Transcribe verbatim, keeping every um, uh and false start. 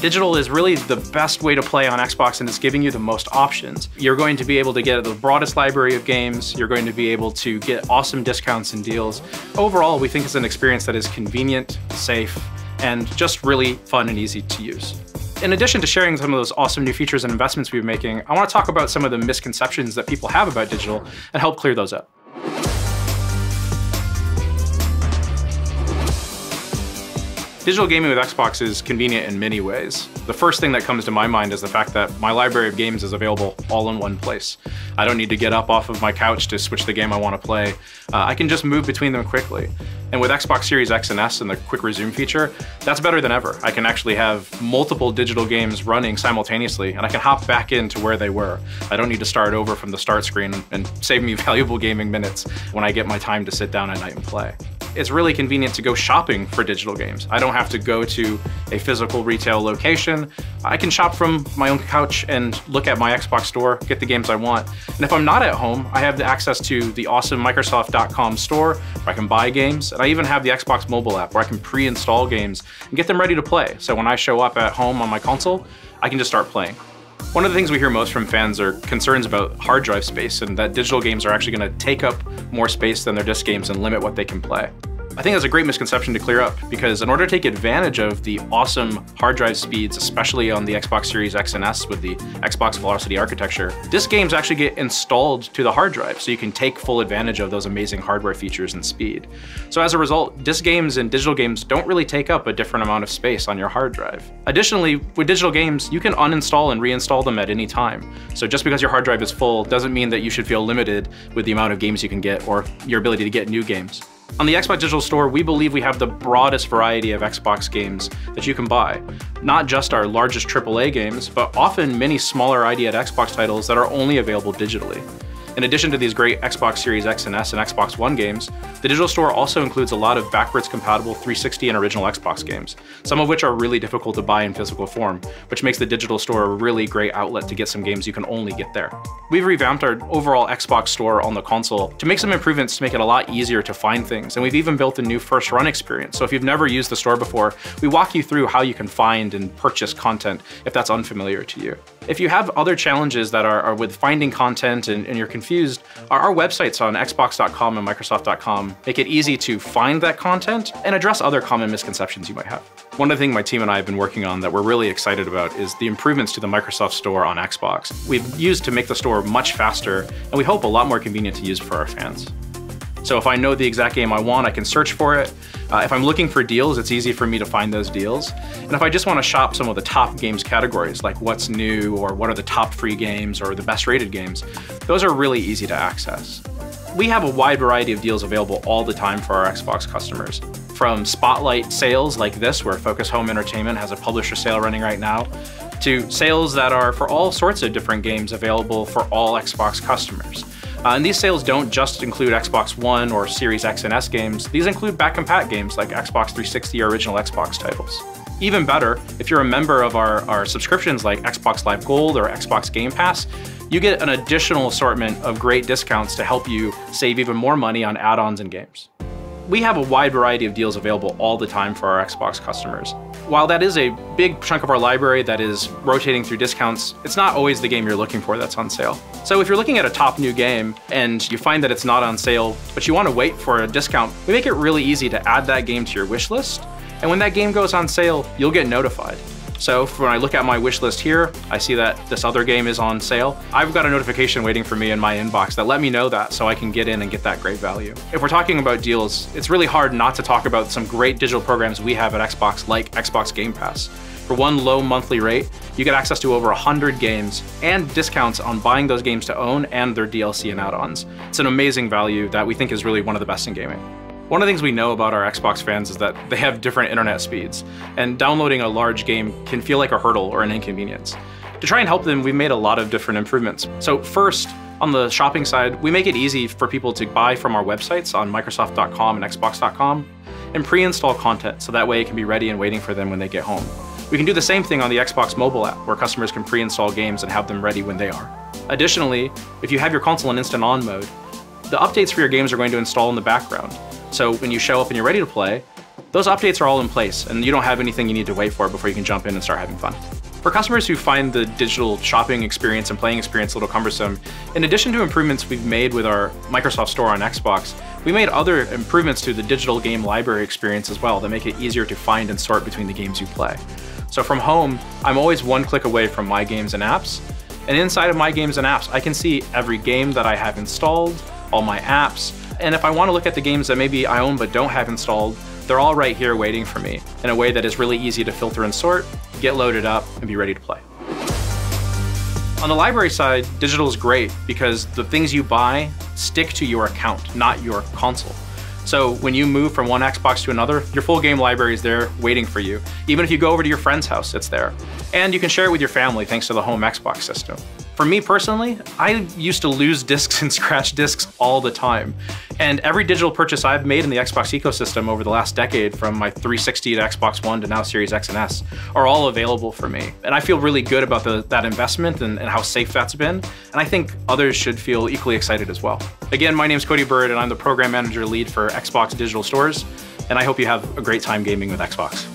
Digital is really the best way to play on Xbox, and it's giving you the most options. You're going to be able to get the broadest library of games. You're going to be able to get awesome discounts and deals. Overall, we think it's an experience that is convenient, safe, and just really fun and easy to use. In addition to sharing some of those awesome new features and investments we've been making, I want to talk about some of the misconceptions that people have about digital and help clear those up. Digital gaming with Xbox is convenient in many ways. The first thing that comes to my mind is the fact that my library of games is available all in one place. I don't need to get up off of my couch to switch the game I want to play. Uh, I can just move between them quickly. And with Xbox Series X and S and the Quick Resume feature, that's better than ever. I can actually have multiple digital games running simultaneously, and I can hop back into where they were. I don't need to start over from the start screen and save me valuable gaming minutes when I get my time to sit down at night and play. It's really convenient to go shopping for digital games. I don't have to go to a physical retail location. I can shop from my own couch and look at my Xbox Store, get the games I want. And if I'm not at home, I have the access to the awesome Microsoft dot com store where I can buy games. And I even have the Xbox mobile app where I can pre-install games and get them ready to play. So when I show up at home on my console, I can just start playing. One of the things we hear most from fans are concerns about hard drive space and that digital games are actually going to take up more space than their disc games and limit what they can play. I think that's a great misconception to clear up, because in order to take advantage of the awesome hard drive speeds, especially on the Xbox Series X and S with the Xbox Velocity architecture, disc games actually get installed to the hard drive, so you can take full advantage of those amazing hardware features and speed. So as a result, disc games and digital games don't really take up a different amount of space on your hard drive. Additionally, with digital games, you can uninstall and reinstall them at any time. So just because your hard drive is full doesn't mean that you should feel limited with the amount of games you can get or your ability to get new games. On the Xbox Digital Store, we believe we have the broadest variety of Xbox games that you can buy. Not just our largest triple A games, but often many smaller I D at Xbox titles that are only available digitally. In addition to these great Xbox Series X and S and Xbox One games, the Digital Store also includes a lot of backwards compatible three sixty and original Xbox games, some of which are really difficult to buy in physical form, which makes the Digital Store a really great outlet to get some games you can only get there. We've revamped our overall Xbox Store on the console to make some improvements to make it a lot easier to find things, and we've even built a new first run experience. So if you've never used the store before, we walk you through how you can find and purchase content if that's unfamiliar to you. If you have other challenges that are, are with finding content and, and you're confused, Confused, our websites on Xbox dot com and Microsoft dot com make it easy to find that content and address other common misconceptions you might have. One other thing my team and I have been working on that we're really excited about is the improvements to the Microsoft Store on Xbox. We've used to make the store much faster, and we hope a lot more convenient to use for our fans. So if I know the exact game I want, I can search for it. Uh, if I'm looking for deals, it's easy for me to find those deals. And if I just want to shop some of the top games categories, like what's new, or what are the top free games, or the best rated games, those are really easy to access. We have a wide variety of deals available all the time for our Xbox customers. From spotlight sales like this, where Focus Home Entertainment has a publisher sale running right now, to sales that are for all sorts of different games available for all Xbox customers. Uh, and these sales don't just include Xbox One or Series X and S games. These include back-compat games like Xbox three sixty or original Xbox titles. Even better, if you're a member of our, our subscriptions like Xbox Live Gold or Xbox Game Pass, you get an additional assortment of great discounts to help you save even more money on add-ons and games. We have a wide variety of deals available all the time for our Xbox customers. While that is a big chunk of our library that is rotating through discounts, it's not always the game you're looking for that's on sale. So if you're looking at a top new game and you find that it's not on sale, but you want to wait for a discount, we make it really easy to add that game to your wish list. And when that game goes on sale, you'll get notified. So when I look at my wish list here, I see that this other game is on sale. I've got a notification waiting for me in my inbox that let me know that so I can get in and get that great value. If we're talking about deals, it's really hard not to talk about some great digital programs we have at Xbox, like Xbox Game Pass. For one low monthly rate, you get access to over one hundred games and discounts on buying those games to own and their D L C and add-ons. It's an amazing value that we think is really one of the best in gaming. One of the things we know about our Xbox fans is that they have different internet speeds, and downloading a large game can feel like a hurdle or an inconvenience. To try and help them, we've made a lot of different improvements. So first, on the shopping side, we make it easy for people to buy from our websites on Microsoft dot com and Xbox dot com and pre-install content, so that way it can be ready and waiting for them when they get home. We can do the same thing on the Xbox mobile app, where customers can pre-install games and have them ready when they are. Additionally, if you have your console in Instant On mode, the updates for your games are going to install in the background. So when you show up and you're ready to play, Those updates are all in place, and you don't have anything you need to wait for before you can jump in and start having fun. For customers who find the digital shopping experience and playing experience a little cumbersome, in addition to improvements we've made with our Microsoft Store on Xbox, we made other improvements to the digital game library experience as well that make it easier to find and sort between the games you play. So from home, I'm always one click away from My Games and Apps, and inside of My Games and Apps, I can see every game that I have installed, all my apps, and if I want to look at the games that maybe I own but don't have installed, they're all right here waiting for me in a way that is really easy to filter and sort, get loaded up, and be ready to play. On the library side, digital is great because the things you buy stick to your account, not your console. So when you move from one Xbox to another, your full game library is there waiting for you. Even if you go over to your friend's house, it's there. And you can share it with your family thanks to the home Xbox system. For me personally, I used to lose discs and scratch discs all the time. And every digital purchase I've made in the Xbox ecosystem over the last decade, from my three sixty to Xbox One to now Series X and S, are all available for me. And I feel really good about the, that investment and, and how safe that's been. And I think others should feel equally excited as well. Again, my name's Cody Bird, and I'm the Program Manager Lead for Xbox Digital Stores. And I hope you have a great time gaming with Xbox.